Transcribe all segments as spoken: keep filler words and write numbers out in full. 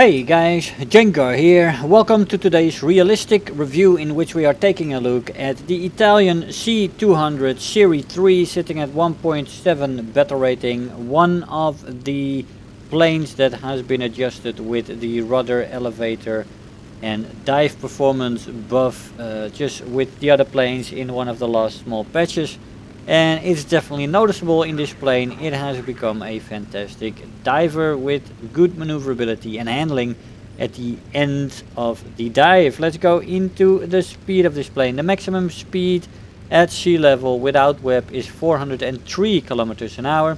Hey guys, Jengar here. Welcome to today's realistic review in which we are taking a look at the Italian C two hundred serie three sitting at one point seven battle rating, one of the planes that has been adjusted with the rudder elevator and dive performance buff uh, just with the other planes in one of the last small patches, and it's definitely noticeable in this plane. It has become a fantastic diver with good maneuverability and handling at the end of the dive. Let's go into the speed of this plane. The maximum speed at sea level without web is four hundred three kilometers an hour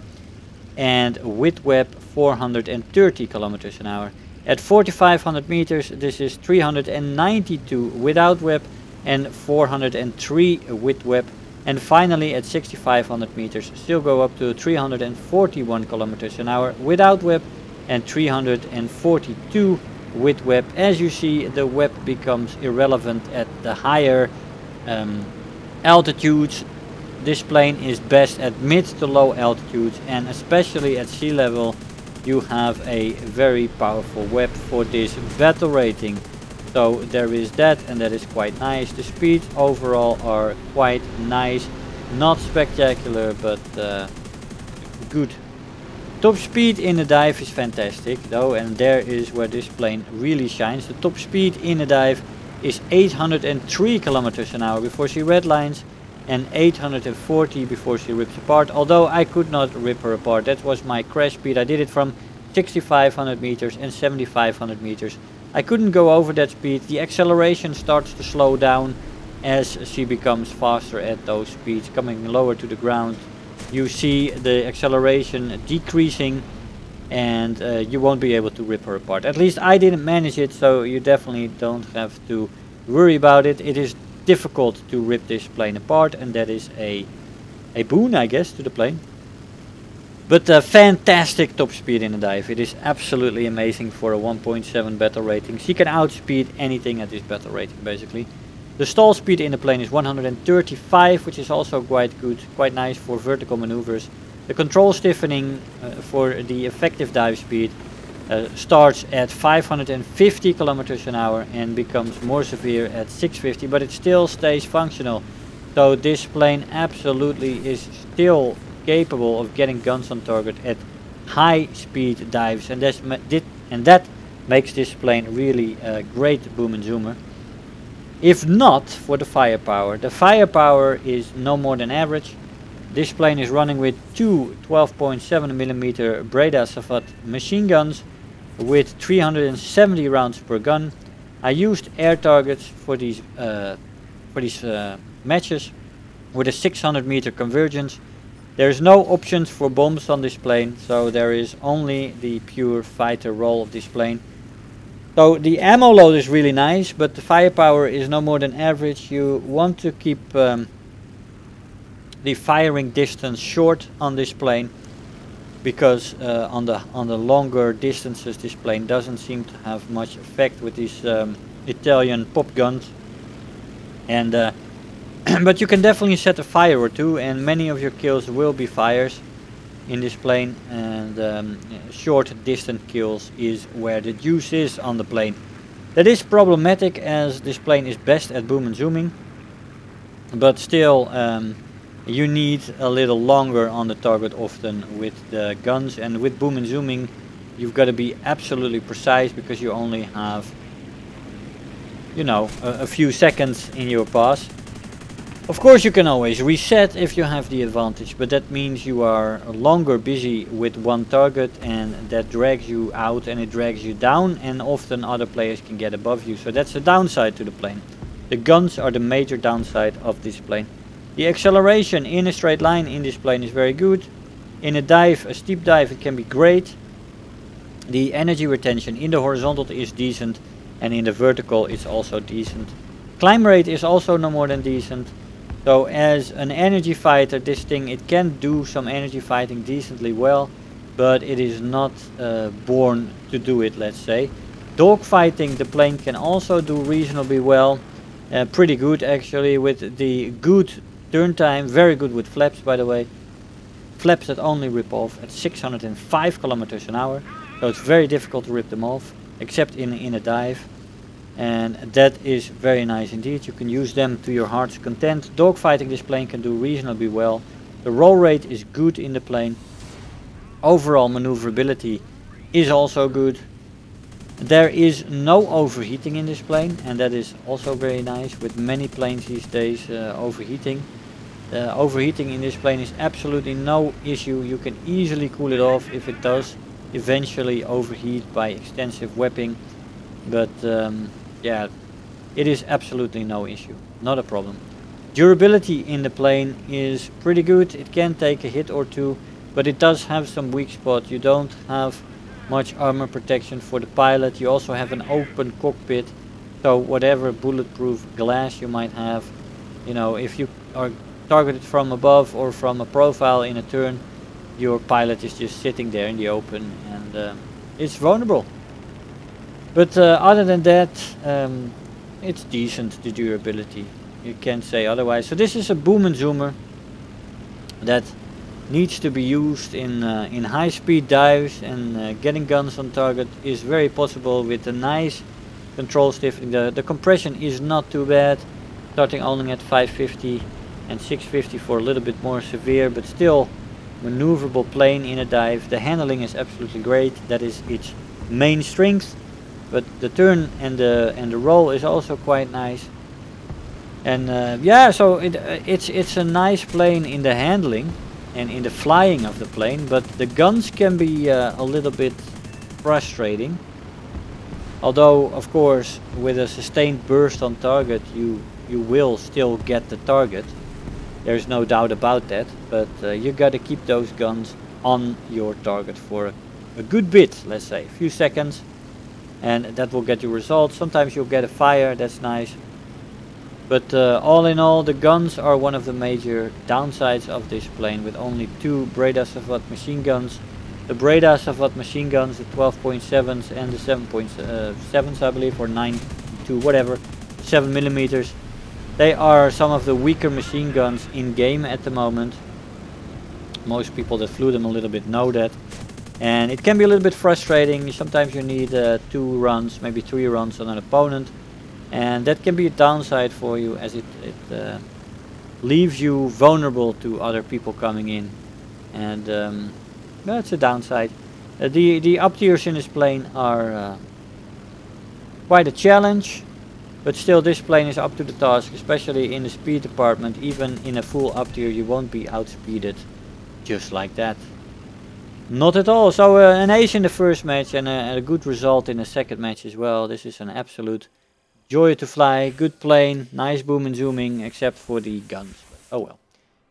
and with web four hundred thirty kilometers an hour. At forty-five hundred meters this is three hundred ninety-two without web and four hundred three with web. And finally at sixty-five hundred meters still go up to three hundred forty-one kilometers an hour without web and three hundred forty-two with web. As you see, the web becomes irrelevant at the higher um, altitudes. This plane is best at mid to low altitudes, and especially at sea level you have a very powerful web for this battle rating. So there is that, and that is quite nice. The speeds overall are quite nice, not spectacular, but uh, good. Top speed in the dive is fantastic though, and there is where this plane really shines. The top speed in the dive is eight hundred three kilometers an hour before she redlines and eight hundred forty before she rips apart, although I could not rip her apart. That was my crash speed. I did it from sixty-five hundred meters and seventy-five hundred meters. I couldn't go over that speed. The acceleration starts to slow down as she becomes faster at those speeds, coming lower to the ground. You see the acceleration decreasing, and uh, you won't be able to rip her apart. At least I didn't manage it, so you definitely don't have to worry about it. It is difficult to rip this plane apart, and that is a, a boon, I guess, to the plane. But uh, fantastic top speed in the dive. It is absolutely amazing for a one point seven battle rating. She can outspeed anything at this battle rating basically. The stall speed in the plane is one hundred thirty-five, which is also quite good, quite nice for vertical maneuvers. The control stiffening uh, for the effective dive speed uh, starts at five hundred fifty kilometers an hour and becomes more severe at six fifty, but it still stays functional. So this plane absolutely is still capable of getting guns on target at high speed dives, and that's did and that makes this plane really a great boom and zoomer. If not for the firepower, the firepower is no more than average. This plane is running with two twelve point seven millimeter Breda-SAFAT machine guns with three hundred seventy rounds per gun. I used air targets for these uh, for these uh, matches with a six hundred meter convergence. There is no options for bombs on this plane, so there is only the pure fighter role of this plane. So the ammo load is really nice, but the firepower is no more than average. You want to keep um, the firing distance short on this plane, because uh, on the on the longer distances this plane doesn't seem to have much effect with these um, Italian pop guns. And uh, but you can definitely set a fire or two, and many of your kills will be fires in this plane, and um, short distant kills is where the juice is on the plane. That is problematic as this plane is best at boom and zooming, but still um, you need a little longer on the target often with the guns, and with boom and zooming you've got to be absolutely precise because you only have, you know, a, a few seconds in your pass. Of course you can always reset if you have the advantage, but that means you are longer busy with one target, and that drags you out and it drags you down, and often other players can get above you, so that's the downside to the plane. The guns are the major downside of this plane. The acceleration in a straight line in this plane is very good. In a dive, a steep dive, it can be great. The energy retention in the horizontal is decent, and in the vertical it's also decent. Climb rate is also no more than decent. So as an energy fighter, this thing, it can do some energy fighting decently well, but it is not uh, born to do it, let's say. Dogfighting, the plane can also do reasonably well, uh, pretty good actually, with the good turn time, very good with flaps by the way. Flaps that only rip off at six hundred five kilometers an hour, so it's very difficult to rip them off. except in, in a dive. And that is very nice indeed. You can use them to your heart's content. Dogfighting this plane can do reasonably well. The roll rate is good in the plane. Overall maneuverability is also good. There is no overheating in this plane, and that is also very nice, with many planes these days uh, overheating. Uh, overheating in this plane is absolutely no issue. You can easily cool it off if it does eventually overheat by extensive webbing. But um, yeah, it is absolutely no issue, not a problem. Durability in the plane is pretty good. It can take a hit or two, but it does have some weak spot. You don't have much armor protection for the pilot. You also have an open cockpit, so whatever bulletproof glass you might have, you know, if you are targeted from above or from a profile in a turn, your pilot is just sitting there in the open, and uh, it's vulnerable. But uh, other than that, um, it's decent, the durability. You can't say otherwise. So this is a boom and zoomer that needs to be used in uh, in high speed dives, and uh, getting guns on target is very possible with a nice control stiffening. The, the compression is not too bad, starting only at five fifty and six fifty for a little bit more severe, but still maneuverable plane in a dive. The handling is absolutely great. That is its main strength. But the turn and the and the roll is also quite nice, and uh, yeah, so it uh, it's it's a nice plane in the handling and in the flying of the plane. But the guns can be uh, a little bit frustrating. Although, of course, with a sustained burst on target, you you will still get the target. There's no doubt about that. But uh, you got to keep those guns on your target for a, a good bit, let's say, a few seconds. And that will get you results. Sometimes you'll get a fire, that's nice. But uh, all in all, the guns are one of the major downsides of this plane, with only two Breda-SAFAT machine guns. The Breda-SAFAT machine guns, the twelve point sevens and the seven point sevens, uh, I believe, or nine point two, whatever, seven millimeters. They are some of the weaker machine guns in game at the moment. Most people that flew them a little bit know that. And it can be a little bit frustrating. Sometimes you need uh, two runs, maybe three runs on an opponent. And that can be a downside for you, as it, it uh, leaves you vulnerable to other people coming in. And um, that's a downside. Uh, the, the up tiers in this plane are uh, quite a challenge. But still, this plane is up to the task, especially in the speed department. Even in a full up tier, you won't be outspeeded just like that. Not at all. So uh, an ace in the first match and a, a good result in the second match as well. This is an absolute joy to fly. Good plane, nice boom and zooming, except for the guns. Oh well.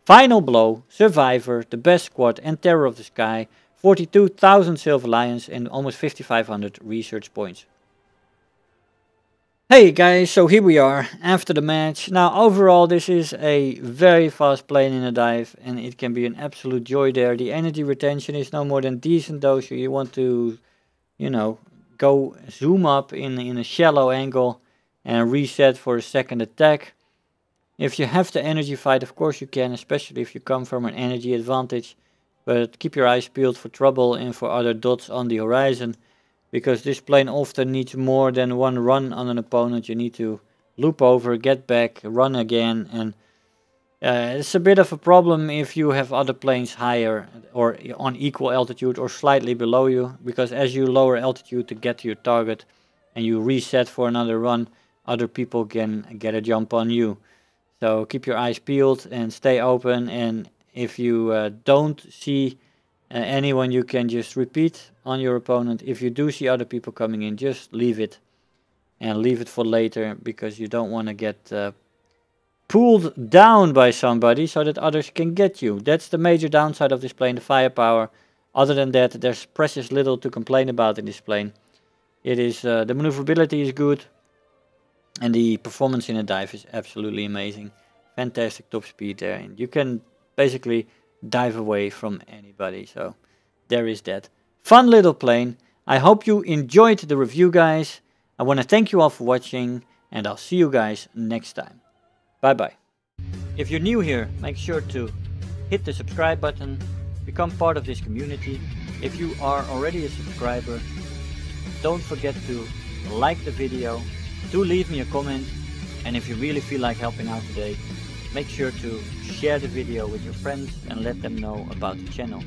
Final Blow, Survivor, the best squad and Terror of the Sky. forty-two thousand Silver Lions and almost fifty-five hundred research points. Hey guys, so here we are after the match. Now overall, this is a very fast plane in a dive, and it can be an absolute joy there. The energy retention is no more than decent though, so you want to, you know, go zoom up in, in a shallow angle and reset for a second attack. If you have to energy fight, of course you can, especially if you come from an energy advantage. But keep your eyes peeled for trouble and for other dots on the horizon, because this plane often needs more than one run on an opponent. You need to loop over, get back, run again. And uh, it's a bit of a problem if you have other planes higher or on equal altitude or slightly below you. Because as you lower altitude to get to your target and you reset for another run, other people can get a jump on you. So keep your eyes peeled and stay open. And if you uh, don't see Uh, anyone, you can just repeat on your opponent. If you do see other people coming in, just leave it, and leave it for later, because you don't want to get uh, pulled down by somebody so that others can get you. That's the major downside of this plane, the firepower. Other than that, there's precious little to complain about in this plane. It is uh, the maneuverability is good, and the performance in a dive is absolutely amazing. Fantastic top speed there, and you can basically dive away from anybody. So there is that. Fun little plane. I hope you enjoyed the review, guys. I want to thank you all for watching, and I'll see you guys next time. Bye bye. If you're new here, make sure to hit the subscribe button, become part of this community. If you are already a subscriber, Don't forget to like the video, do leave me a comment, and if you really feel like helping out today, make sure to share the video with your friends and let them know about the channel.